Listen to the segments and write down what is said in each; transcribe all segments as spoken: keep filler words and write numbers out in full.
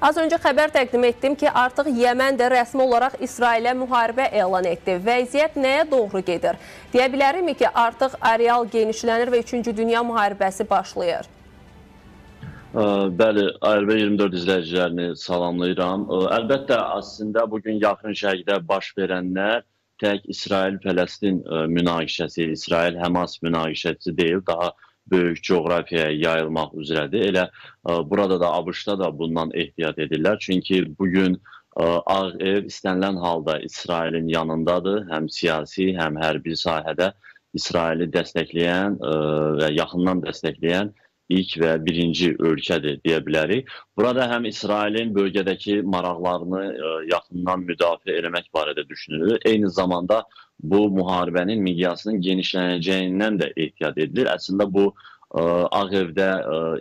Az öncə xəbər təqdim etdim ki, artıq Yəmən də rəsmi olaraq İsrailə müharibə elan etdi. Vəziyyət nəyə doğru gedir? Deyə bilərəm ki, artıq areal genişlənir və üçüncü Dünya müharibəsi başlayır. Bəli, A R B iyirmi dörd izləyicilərini salamlayıram. Əlbəttə, əslində bugün yaxın şərqdə baş verənlər tək İsrail-Fələstin münaqişəsi, İsrail-Həmas münaqişəsi deyil, daha böyük coğrafiyaya yayılmaq üzrədir. Elə burada da, ABŞ-da da bundan ehtiyat edirlər. Çünki bugün Ağ Ev istənilən halda İsrailin yanındadır, həm siyasi, həm hərbi sahədə İsraili dəstəkləyən və yaxından dəstəkləyən ilk və birinci ölkədir, deyə bilərik. Burada həm İsrailin bölgədəki maraqlarını yaxından müdafiə eləmək barədə düşünülür. Eyni zamanda bu müharibənin miqyasının genişlənəcəyindən də ehtiyat edilir. Əslində bu Ağ Evdə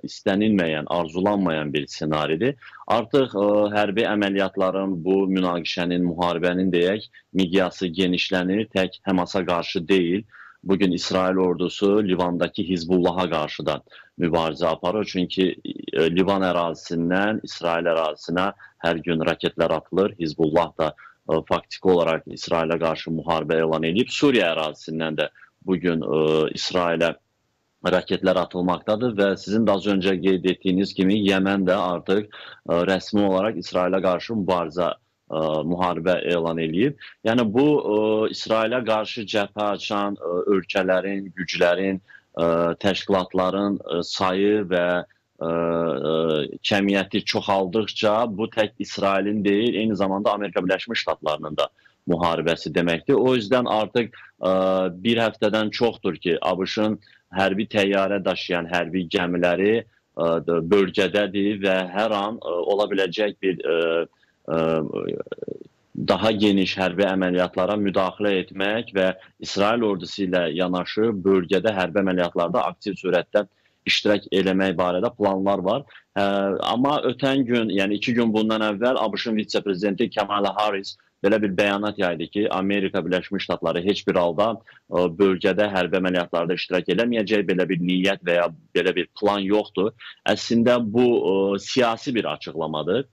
istənilməyən, arzulanmayan bir senaridir. Artıq hərbi əməliyyatların, bu münaqişənin, müharibənin deyək, miqyası genişlənir, tək Həmasa qarşı deyil. Bugün İsrail ordusu Livandakı Hizbullaha qarşı da mübarizə aparır. Çünki Livan ərazisindən İsrail ərazisinə hər gün raketlər atılır. Hizbullah da e, faktiki olaraq İsrailə qarşı müharibə elan edib. Suriya ərazisindən də bugün e, İsrailə raketlər atılmaqdadır və sizin də az öncə qeyd etdiyiniz kimi Yəmən də artıq e, rəsmi olaraq İsrailə qarşı mübarizə Ə, müharibə elan edib. Yəni bu ə, İsrailə qarşı cəbhə açan ə, ölkələrin, güclərin, ə, təşkilatların ə, sayı və ə, ə, kəmiyyəti çoxaldıqca bu tək İsrailin deyil, eyni zamanda Amerika Birləşmiş Ştatlarının da müharibəsi deməkdir. O yüzden artıq ə, bir həftədən çoxdur ki, ABŞ-ın hərbi təyyarə daşıyan hərbi gəmiləri ə, bölgədədir və hər an ə, ola biləcək bir ə, daha geniş hərbi əməliyyatlara müdaxilə etmək və İsrail ordusu ilə yanaşı bölgədə hərbi əməliyyatlarda aktiv surətdə iştirak eləmək barədə planlar var. Amma ötən gün, yəni iki gün bundan əvvəl ABŞ-ın vitse-prezidenti Kemal Harris belə bir bəyanat yaydı ki, Amerika Birləşmiş Ştatları heç bir halda bölgədə hərbi əməliyyatlarda iştirak eləməyəcək, belə bir niyyət və ya belə bir plan yoxdur. Əslində bu siyasi bir açıqlamadır.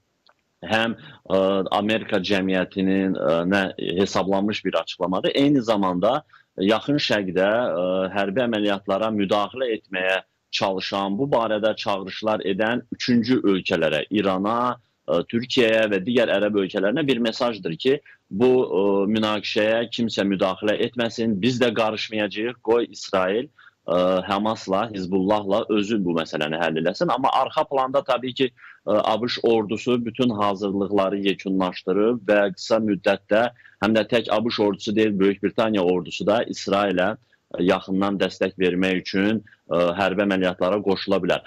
Həm ə, Amerika cəmiyyətinin ə, nə, hesablanmış bir açıqlamadır. Eyni zamanda yaxın şərqdə ə, hərbi əməliyyatlara müdaxilə etməyə çalışan, bu barədə çağırışlar edən üçüncü ölkələrə, İrana, ə, Türkiyəyə və digər ərəb ölkələrinə bir mesajdır ki, bu ə, münaqişəyə kimsə müdaxilə etməsin, biz də qarışmayacağıq, qoy İsrail Həmasla, Hizbullahla özü bu məsələni həll eləsin. Amma arxa planda tabii ki ABŞ ordusu bütün hazırlıqları yekunlaşdırıb və qısa müddətdə həm də tək ABŞ ordusu deyil, Böyük Britanya ordusu da İsrailə yaxından dəstək vermək üçün hərbi əməliyyatlara qoşula bilər.